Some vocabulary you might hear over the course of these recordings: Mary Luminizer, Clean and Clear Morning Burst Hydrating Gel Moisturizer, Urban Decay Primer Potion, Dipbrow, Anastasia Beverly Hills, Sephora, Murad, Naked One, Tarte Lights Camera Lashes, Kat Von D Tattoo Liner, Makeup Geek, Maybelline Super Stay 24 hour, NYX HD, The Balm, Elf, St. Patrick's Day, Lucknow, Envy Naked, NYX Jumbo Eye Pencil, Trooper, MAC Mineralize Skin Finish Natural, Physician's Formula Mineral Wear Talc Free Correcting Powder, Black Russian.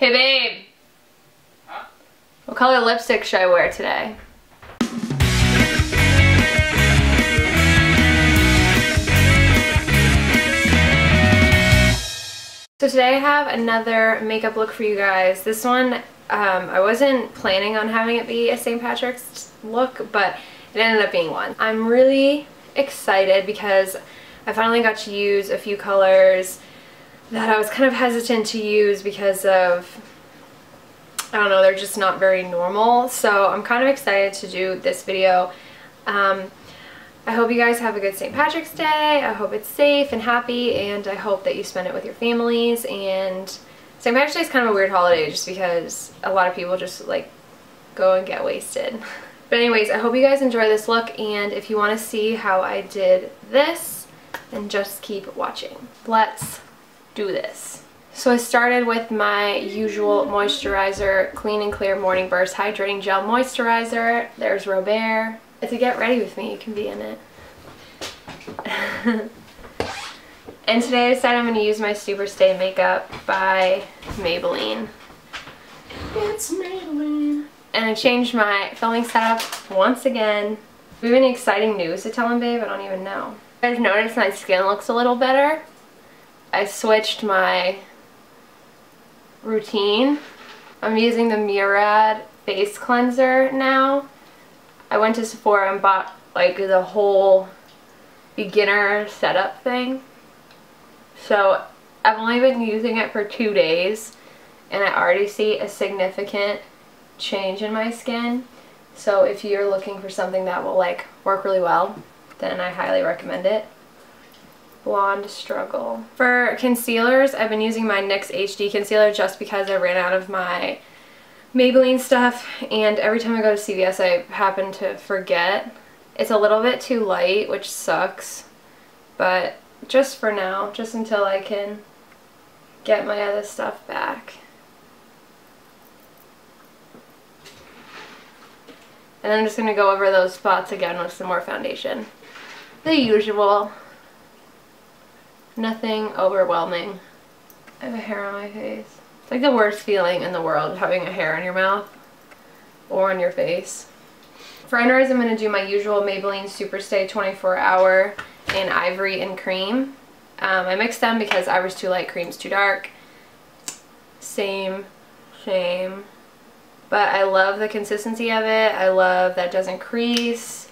Hey babe! Huh? What color lipstick should I wear today? So today I have another makeup look for you guys. This one, I wasn't planning on having it be a St. Patrick's look, but it ended up being one. I'm really excited because I finally got to use a few colors that I was kind of hesitant to use because of, I don't know, they're just not very normal. So I'm kind of excited to do this video. I hope you guys have a good St. Patrick's Day. I hope it's safe and happy, and I hope that you spend it with your families. And St. Patrick's Day is kind of a weird holiday just because a lot of people just like go and get wasted. But anyways, I hope you guys enjoy this look, and if you want to see how I did this, then just keep watching. Let's do this. So I started with my usual moisturizer, Clean and Clear Morning Burst Hydrating Gel Moisturizer. There's Robert. If you get ready with me, you can be in it. And today I decided I'm going to use my Super Stay Makeup by Maybelline. It's Maybelline. And I changed my filming setup once again. Do we have any exciting news to tell him, babe? I don't even know. I've noticed my skin looks a little better. I switched my routine. I'm using the Murad face cleanser now. I went to Sephora and bought like the whole beginner setup thing. So I've only been using it for 2 days and I already see a significant change in my skin. So if you're looking for something that will like work really well, then I highly recommend it. Blonde Struggle. For concealers, I've been using my NYX HD concealer just because I ran out of my Maybelline stuff, and every time I go to CVS I happen to forget. It's a little bit too light, which sucks, but just for now, just until I can get my other stuff back. And I'm just going to go over those spots again with some more foundation. The usual. Nothing overwhelming. I have a hair on my face. It's like the worst feeling in the world, having a hair on your mouth or on your face. For under eyes, I'm going to do my usual Maybelline Super Stay 24 hour in Ivory and Cream. I mixed them because Ivory's too light, Cream's too dark. Same. But I love the consistency of it. I love that it doesn't crease.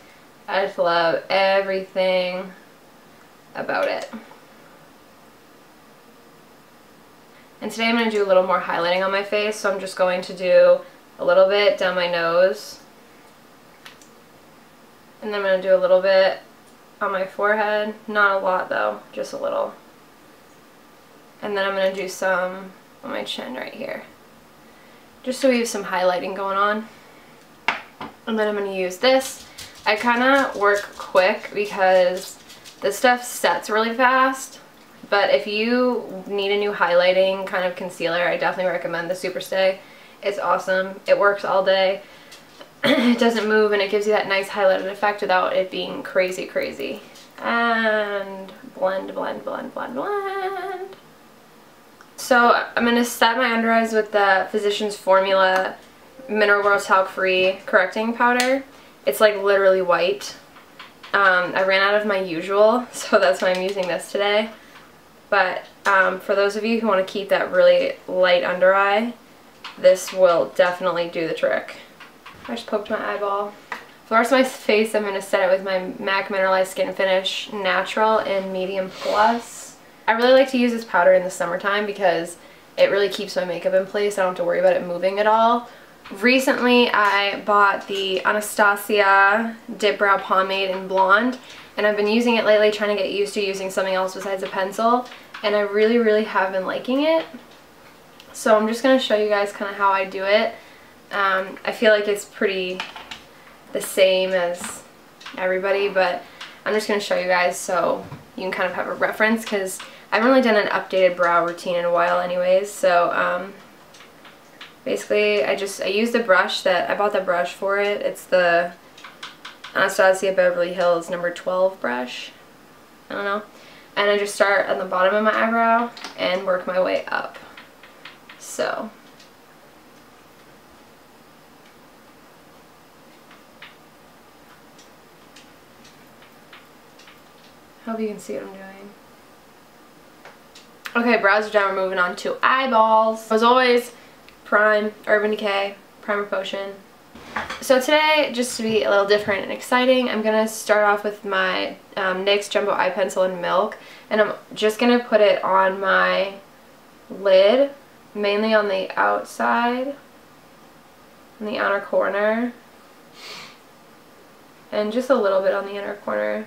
I just love everything about it. And today I'm going to do a little more highlighting on my face, so I'm just going to do a little bit down my nose. And then I'm going to do a little bit on my forehead. Not a lot though, just a little. And then I'm going to do some on my chin right here. Just so we have some highlighting going on. And then I'm going to use this. I kind of work quick because this stuff sets really fast. But if you need a new highlighting kind of concealer, I definitely recommend the Super Stay. It's awesome. It works all day. It doesn't move, and it gives you that nice highlighted effect without it being crazy. And blend. So I'm going to set my under eyes with the Physician's Formula Mineral Wear Talc Free Correcting Powder. It's like literally white. I ran out of my usual, so that's why I'm using this today. But for those of you who want to keep that really light under eye, this will definitely do the trick. I just poked my eyeball. For the rest of my face, I'm going to set it with my MAC Mineralize Skin Finish Natural in Medium Plus. I really like to use this powder in the summertime because it really keeps my makeup in place. I don't have to worry about it moving at all. Recently, I bought the Anastasia Dip Brow Pomade in Blonde. And I've been using it lately, trying to get used to using something else besides a pencil. And I really have been liking it. So I'm just going to show you guys kind of how I do it. I feel like it's pretty the same as everybody, but I'm just going to show you guys so you can kind of have a reference, because I haven't really done an updated brow routine in a while anyways. So basically I use the brush that, I bought the brush for it. It's the Anastasia Beverly Hills number 12 brush. I don't know. And I just start on the bottom of my eyebrow and work my way up. So Hope you can see what I'm doing. Okay, brows are down. We're moving on to eyeballs. As always, Prime, Urban Decay, Primer Potion. So today, just to be a little different and exciting, I'm going to start off with my NYX Jumbo Eye Pencil in Milk. And I'm just going to put it on my lid, mainly on the outside, in the outer corner, and just a little bit on the inner corner.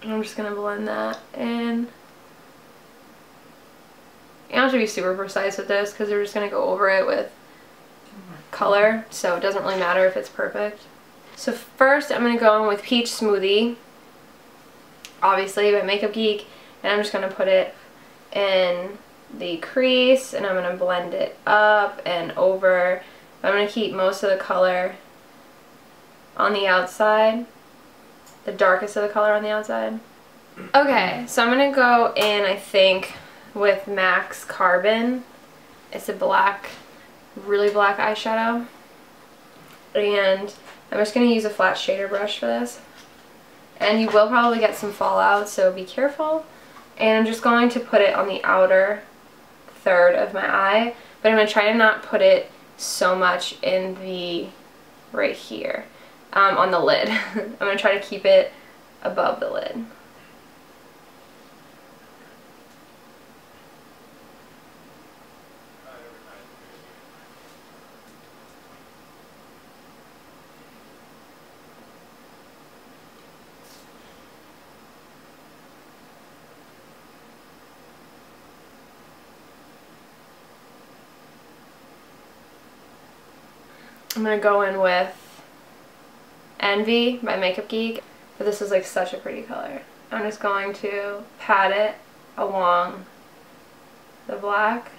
And I'm just going to blend that in. You don't have to be super precise with this because we're just going to go over it with color, so it doesn't really matter if it's perfect. So first I'm going to go in with Peach Smoothie, obviously, by Makeup Geek, and I'm just going to put it in the crease and I'm going to blend it up and over. I'm going to keep most of the color on the outside, the darkest of the color on the outside. Okay, so I'm going to go in, I think, with MAC's Carbon. It's a black, really black eyeshadow. And I'm just going to use a flat shader brush for this. And you will probably get some fallout, so be careful. And I'm just going to put it on the outer third of my eye. But I'm going to try to not put it so much in the, right here, on the lid. I'm going to try to keep it above the lid. I'm going to go in with Envy by Makeup Geek. But this is like such a pretty color. I'm just going to pat it along the black.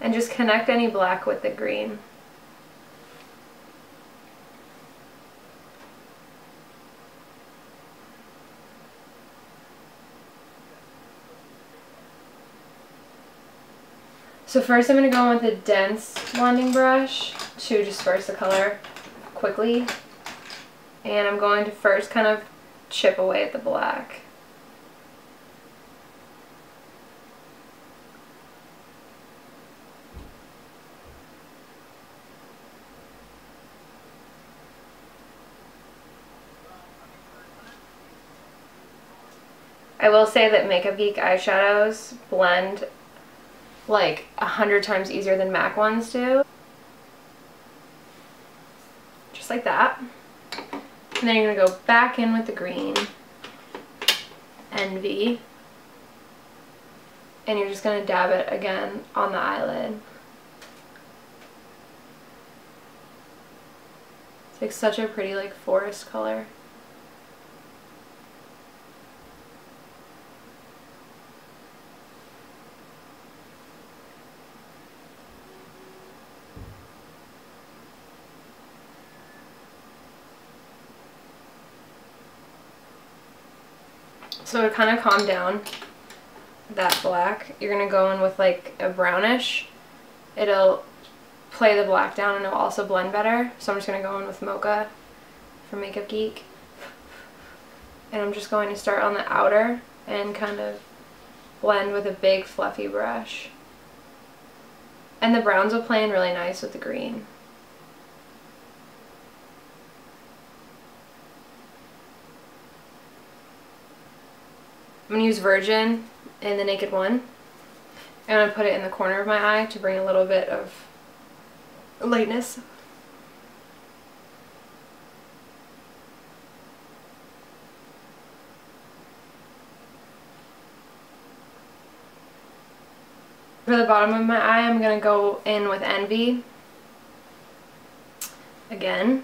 And just connect any black with the green. So first I'm going to go in with a dense blending brush to disperse the color quickly. And I'm going to first kind of chip away at the black. I will say that Makeup Geek eyeshadows blend like 100 times easier than MAC ones do. Just like that. And then you're going to go back in with the green, Envy, and you're just going to dab it again on the eyelid. It's like such a pretty like forest color. So to kind of calm down that black, you're going to go in with like a brownish. It'll play the black down and it'll also blend better. So I'm just going to go in with Mocha from Makeup Geek. And I'm just going to start on the outer and kind of blend with a big fluffy brush. And the browns will play in really nice with the green. I'm going to use Virgin in the Naked One, and I'm going to put it in the corner of my eye to bring a little bit of lightness. For the bottom of my eye, I'm going to go in with Envy again,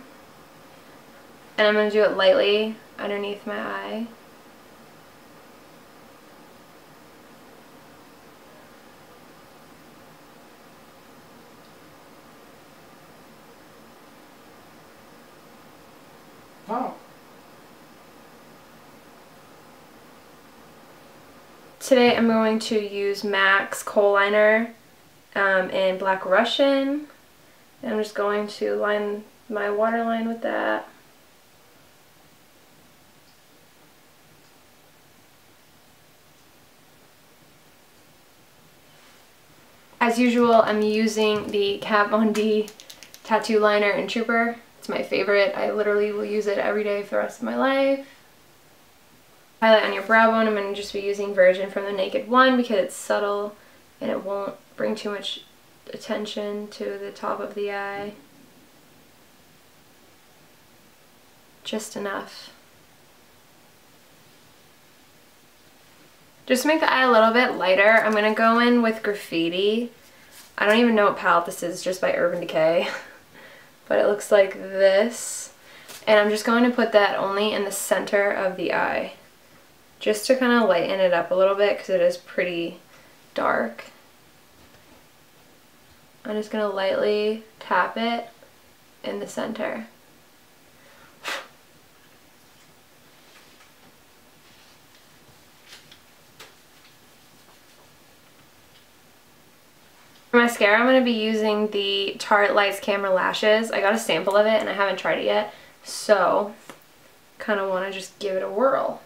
and I'm going to do it lightly underneath my eye. Today I'm going to use MAC's Coal Liner in Black Russian. I'm just going to line my waterline with that. As usual, I'm using the Kat Von D Tattoo Liner in Trooper. It's my favorite. I literally will use it every day for the rest of my life. Highlight on your brow bone. I'm going to just be using Virgin from the Naked One because it's subtle and it won't bring too much attention to the top of the eye. Just enough. Just to make the eye a little bit lighter, I'm going to go in with Graffiti. I don't even know what palette this is, just by Urban Decay. But it looks like this. And I'm just going to put that only in the center of the eye. Just to kind of lighten it up a little bit because it is pretty dark. I'm just going to lightly tap it in the center. For mascara, I'm going to be using the Tarte Lights Camera Lashes. I got a sample of it and I haven't tried it yet, so kind of want to just give it a whirl.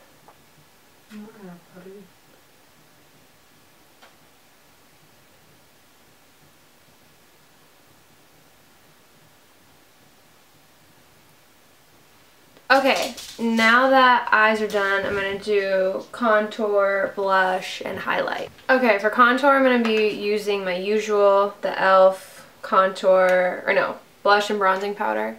Okay, now that eyes are done, I'm going to do contour, blush, and highlight. Okay, for contour, I'm going to be using my usual, the Elf contour, or no, blush and bronzing powder.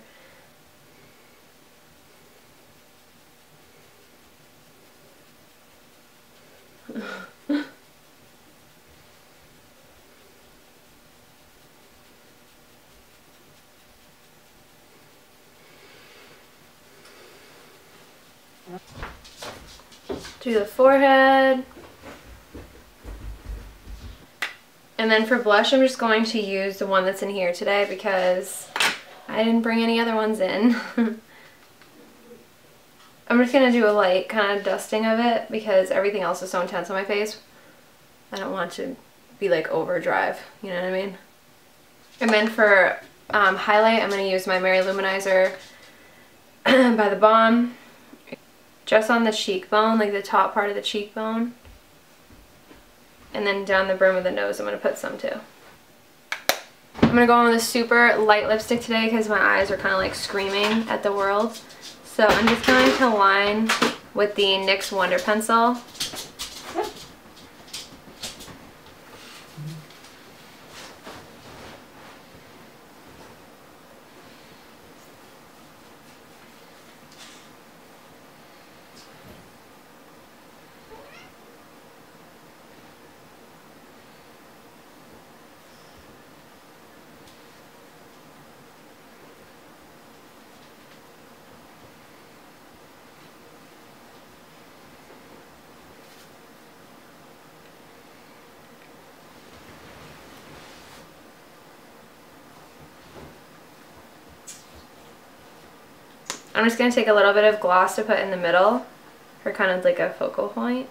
Do the forehead. And then for blush, I'm just going to use the one that's in here today because I didn't bring any other ones in. I'm just going to do a light kind of dusting of it because everything else is so intense on my face. I don't want to be like overdrive, you know what I mean? And then for highlight, I'm going to use my Mary Luminizer by The Balm. Just on the cheekbone, like the top part of the cheekbone. And then down the brim of the nose, I'm going to put some too. I'm going to go on with a super light lipstick today because my eyes are kind of like screaming at the world. So I'm just going to line with the NYX Wonder Pencil. I'm just going to take a little bit of gloss to put in the middle for kind of like a focal point.